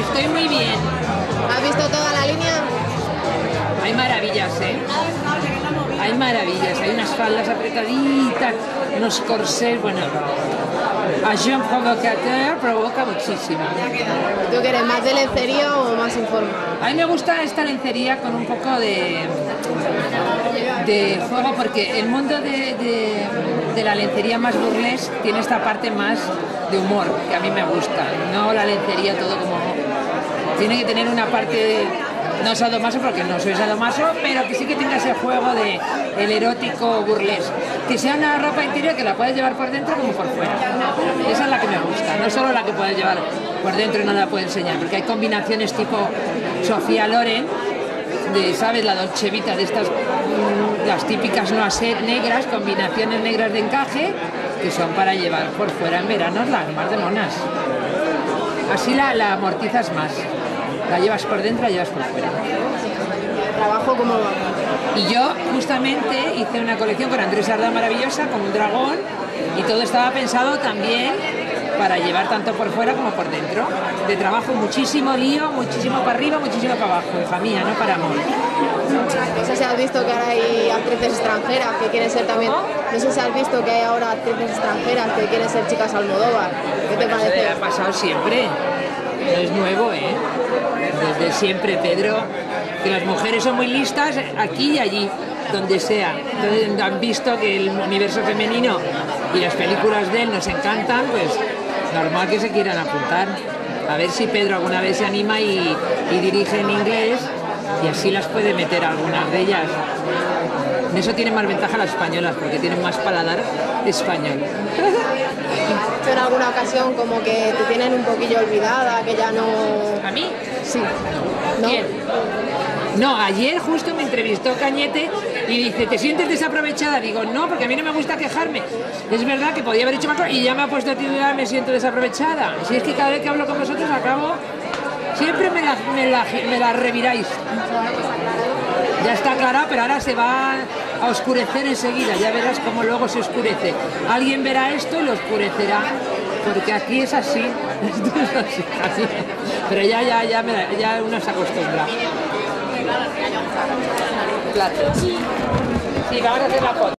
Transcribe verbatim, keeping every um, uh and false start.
Estoy muy bien. ¿Has visto toda la línea? Hay maravillas, ¿eh? Hay maravillas, hay unas faldas apretaditas, unos corsés, bueno... Agent Provocateur provoca muchísimo. ¿Tú quieres más de lencería o más informal? A mí me gusta esta lencería con un poco de... de juego, porque el mundo de, de, de la lencería más burlesque tiene esta parte más de humor, que a mí me gusta. No la lencería todo como... tiene que tener una parte... de, no sadomaso, porque no soy sadomaso, pero que sí que tenga ese juego de el erótico burlesque. Que sea una ropa interior que la puedas llevar por dentro como por fuera. Esa es la que me gusta, no solo la que puedes llevar por dentro y no la puedes enseñar, porque hay combinaciones tipo Sofía Loren, de, ¿sabes? La dolchevita, de estas, las típicas noisette negras, combinaciones negras de encaje, que son para llevar por fuera en verano, las más de monas. Así la, la amortizas más. La llevas por dentro, la llevas por fuera. ¿Trabajo como va? Y yo justamente hice una colección con Andrés Ardán maravillosa, con un dragón, y todo estaba pensado también para llevar tanto por fuera como por dentro. De trabajo muchísimo lío, muchísimo para arriba, muchísimo para abajo, hija mía, no paramos. No sé si has visto que ahora hay actrices extranjeras que quieren ser también... ¿Oh? No sé si has visto que hay ahora actrices extranjeras que quieren ser chicas Almodóvar. ¿Qué te bueno, parece? Eso ha pasado siempre. No es nuevo, ¿eh? Desde siempre, Pedro, que las mujeres son muy listas aquí y allí, donde sea. Entonces, han visto que el universo femenino y las películas de él nos encantan, pues normal que se quieran apuntar. A ver si Pedro alguna vez se anima y, y dirige en inglés, y así las puede meter algunas de ellas. En eso tienen más ventaja las españolas, porque tienen más paladar español. En alguna ocasión como que te tienen un poquillo olvidada, que ya no... ¿A mí? Sí. ¿No? ¿Quién? No, ayer justo me entrevistó Cañete y dice, ¿te sientes desaprovechada? Digo, no, porque a mí no me gusta quejarme. Es verdad que podía haber hecho más cosas y ya me ha puesto a titular, me siento desaprovechada. Si es que cada vez que hablo con vosotros acabo... Siempre me la, me la, me la reviráis. Ya está clara, pero ahora se va a oscurecer enseguida. Ya verás cómo luego se oscurece. Alguien verá esto y lo oscurecerá. Porque aquí es así. Esto es así, así. Pero ya, ya, ya, me la, ya uno se acostumbra. Claro. Sí, vamos a hacer la foto.